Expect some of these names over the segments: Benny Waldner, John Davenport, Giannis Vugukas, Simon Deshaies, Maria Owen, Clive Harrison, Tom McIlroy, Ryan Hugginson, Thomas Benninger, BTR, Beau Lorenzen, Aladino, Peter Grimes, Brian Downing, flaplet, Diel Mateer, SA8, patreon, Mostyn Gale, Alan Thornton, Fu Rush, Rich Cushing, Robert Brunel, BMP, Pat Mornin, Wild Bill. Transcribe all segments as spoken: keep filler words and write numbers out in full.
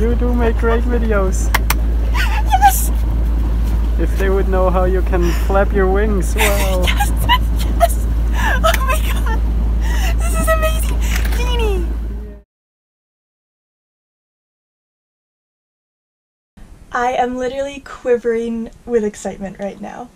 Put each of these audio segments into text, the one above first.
You do make great videos. Yes. If they would know how you can flap your wings, wow. Yes, yes. Oh my god. This is amazing. Beanie. I am literally quivering with excitement right now.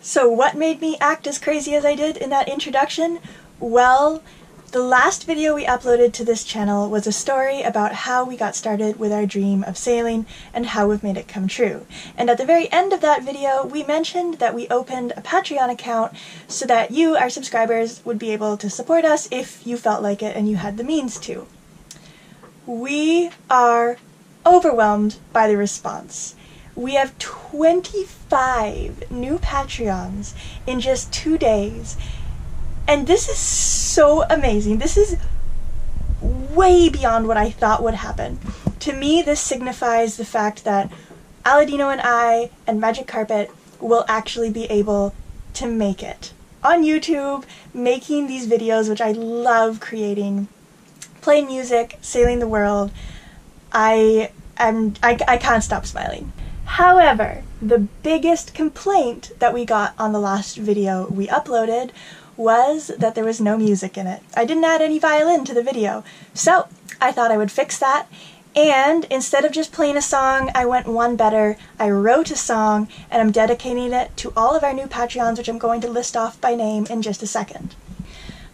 So what made me act as crazy as I did in that introduction? Well, the last video we uploaded to this channel was a story about how we got started with our dream of sailing and how we've made it come true. And at the very end of that video, we mentioned that we opened a Patreon account so that you, our subscribers, would be able to support us if you felt like it and you had the means to. We are overwhelmed by the response. We have twenty-five new Patreons in just two days. And this is so amazing. This is way beyond what I thought would happen. To me, this signifies the fact that Aladino and I and Magic Carpet will actually be able to make it. On YouTube, making these videos, which I love creating, playing music, sailing the world, I, am, I, I can't stop smiling. However, the biggest complaint that we got on the last video we uploaded was that there was no music in it. I didn't add any violin to the video, so I thought I would fix that, and instead of just playing a song, I went one better. I wrote a song, and I'm dedicating it to all of our new Patreons, which I'm going to list off by name in just a second.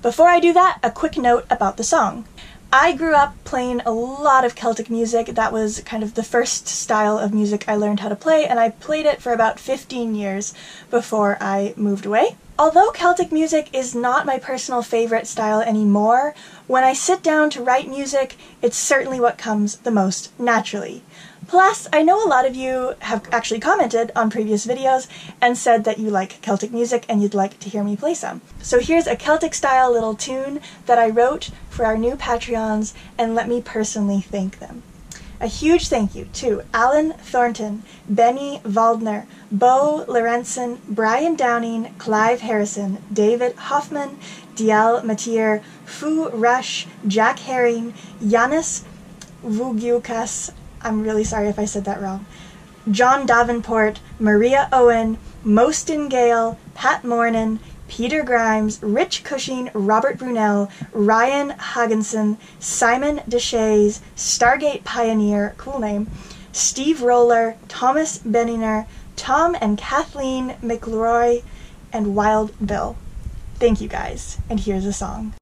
Before I do that, a quick note about the song. I grew up playing a lot of Celtic music. That was kind of the first style of music I learned how to play, and I played it for about fifteen years before I moved away. Although Celtic music is not my personal favorite style anymore, when I sit down to write music, it's certainly what comes the most naturally. Plus, I know a lot of you have actually commented on previous videos and said that you like Celtic music and you'd like to hear me play some. So here's a Celtic-style little tune that I wrote for our new Patreons, and let me personally thank them. A huge thank you to Alan Thornton, Benny Waldner, Beau Lorenzen, Brian Downing, Clive Harrison, David Hoffman, Diel Mateer, Fu Rush, Jack Herring, Giannis Vugukas, I'm really sorry if I said that wrong, John Davenport, Maria Owen, Mostyn Gale, Pat Mornin, Peter Grimes, Rich Cushing, Robert Brunel, Ryan Hugginson, Simon Deshaies, Stargate Pioneer, cool name, Steve Roller, Thomas Benninger, Tom and Kathleen McIlroy, and Wild Bill. Thank you guys, and here's a song.